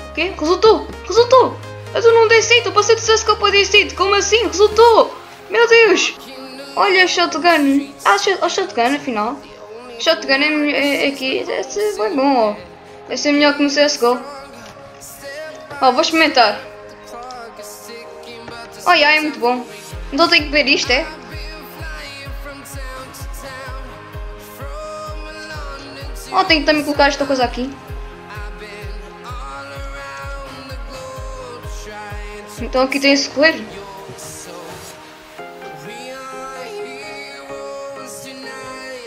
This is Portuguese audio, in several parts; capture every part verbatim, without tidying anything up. O quê? Resultou! Resultou! Mas eu não dei C S G O, eu passei do C S G O para DECEIT. Como assim? Resultou! Meu Deus! Olha a shotgun! Ah, a shotgun afinal. Shotgun é, é aqui. Esse é bem bom, ó. Vai ser melhor que no C S G O. Ó, vou experimentar. Oh, yeah, é muito bom. Então tenho que ver isto, é? Oh, tenho que também colocar esta coisa aqui. Então aqui tem esse coelho.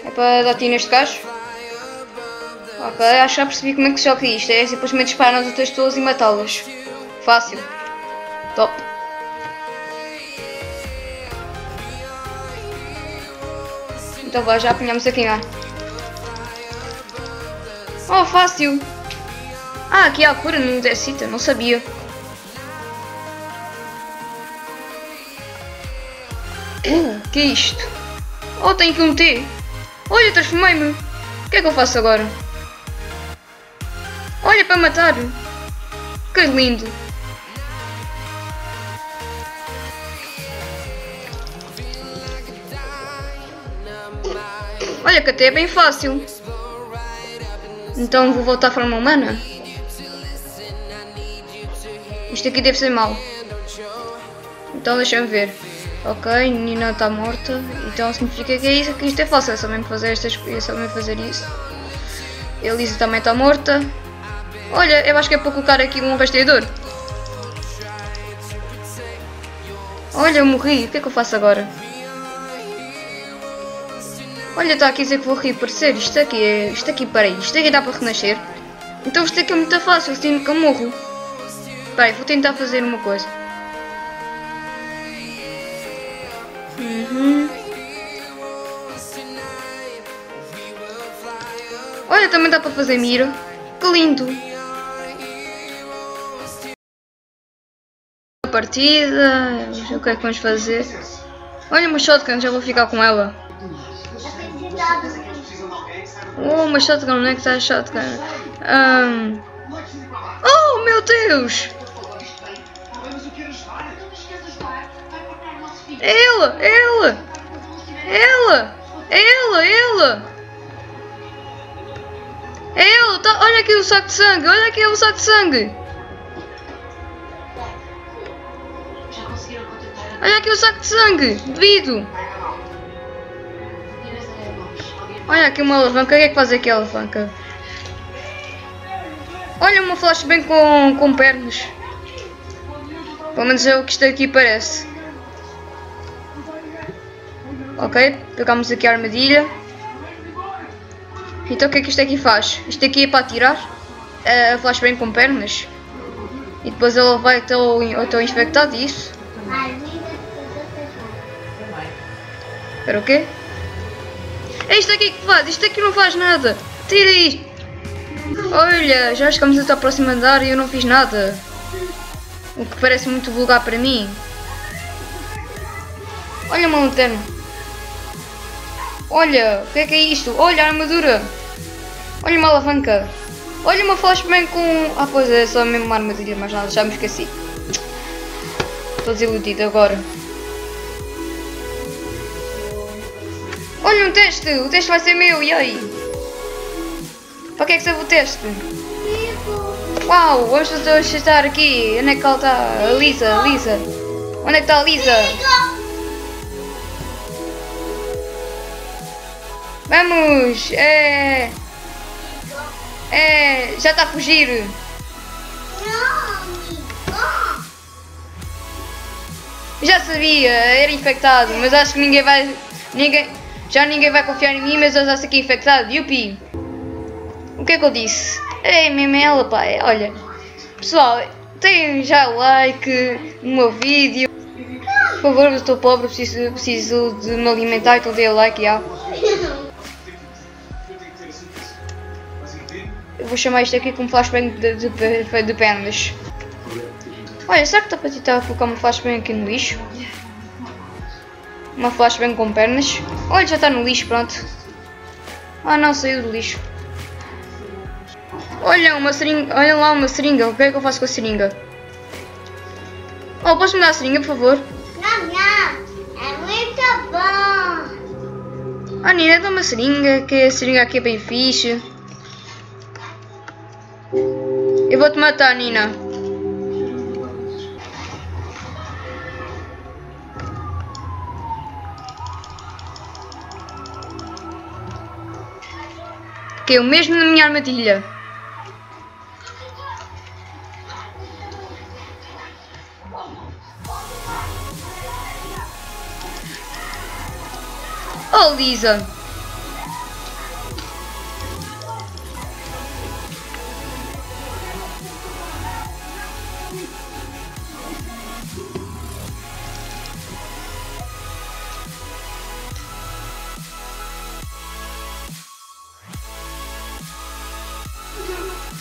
É para dar tiro neste gajo. Ok, acho que já percebi como é que se joga isto. É simplesmente disparar nas outras pessoas e matá-las. Fácil. Top. Então vai, já apanhamos aqui, não é? Oh, fácil. Ah, aqui há cura no DECEIT, não sabia. Uh, que é isto? Oh, tenho que um T. Olha, transformei-me. O que é que eu faço agora? Olha, para matar. Que lindo. Olha, que até é bem fácil. Então vou voltar à forma humana? Isto aqui deve ser mau. Então deixa-me ver. Ok, a menina está morta. Então significa que é isso, que isto é fácil. É só mesmo fazer estas, é só mesmo fazer isso. Elisa também está morta. Olha, eu acho que é para colocar aqui um rastreador. Olha, eu morri. O que é que eu faço agora? Olha, está aqui a dizer que vou reaparecer. Isto aqui é. Isto aqui, peraí. Isto aqui dá para renascer. Então isto aqui é muito fácil, sinto que eu morro. Peraí, vou tentar fazer uma coisa. Uhum. Olha, também dá para fazer mira. Que lindo! A partida. O que é que vamos fazer? Olha, uma shotgun, já vou ficar com ela. Oh, uma shotgun, onde é que está a shotgun? Um... Oh, meu Deus! Ela, ela! Ela! Ela, ela! Ela! Tá... Olha aqui o saco de sangue! Olha aqui o saco de sangue! Olha aqui o saco de sangue! Devido! Olha aqui uma alavanca, o que é que faz aqui a alavanca? Olha, uma flashbang com, com pernas. Pelo menos é o que isto aqui parece. Ok, pegámos aqui a armadilha. Então o que é que isto aqui faz? Isto aqui é para atirar a flashbang com pernas. E depois ela vai até o, até o infectado e isso. Espera o quê? É isto aqui que faz, isto aqui não faz nada. Tira isto. Olha, já chegamos até ao próximo andar e eu não fiz nada. O que parece muito vulgar para mim. Olha uma lanterna. Olha, o que é que é isto? Olha a armadura. Olha uma alavanca. Olha uma flashbang com... Ah, pois é, só mesmo uma armadilha, mas nada, já me esqueci. Estou desiludido agora. Olha um teste! O teste vai ser meu! E aí? Para que é que serve o teste? Uau! Vamos testar aqui! Onde é que ela está? A Lisa! Lisa! Onde é que está a Lisa? Vamos! É... É... Já está a fugir! Já sabia! Era infectado! Mas acho que ninguém vai... Ninguém... Já ninguém vai confiar em mim, mas eu já sei que é infectado. Yupi! O que é que eu disse? É mesmo ela, pá. Olha, pessoal, deem já o like no meu vídeo. Por favor, eu estou pobre, preciso, preciso de me alimentar, então deem o like, já. Eu vou chamar isto aqui como flashbang de, de, de, de pernas. Olha, será que está para tentar colocar uma flashbang aqui no lixo? Uma flashbang com pernas. Olha, já está no lixo, pronto. Ah não, saiu do lixo. Olha, uma seringa. Olha lá uma seringa. O que é que eu faço com a seringa? Oh, posso me dar a seringa, por favor? Não, não. É muito bom. Ah, Nina, dá uma seringa. Que a seringa aqui é bem fixe. Eu vou te matar, Nina. Que é o mesmo na minha armadilha. Oh, Lisa.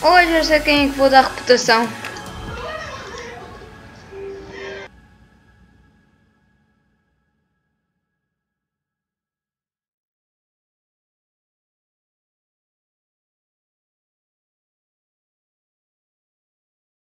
Hoje eu sei quem é que vou dar reputação.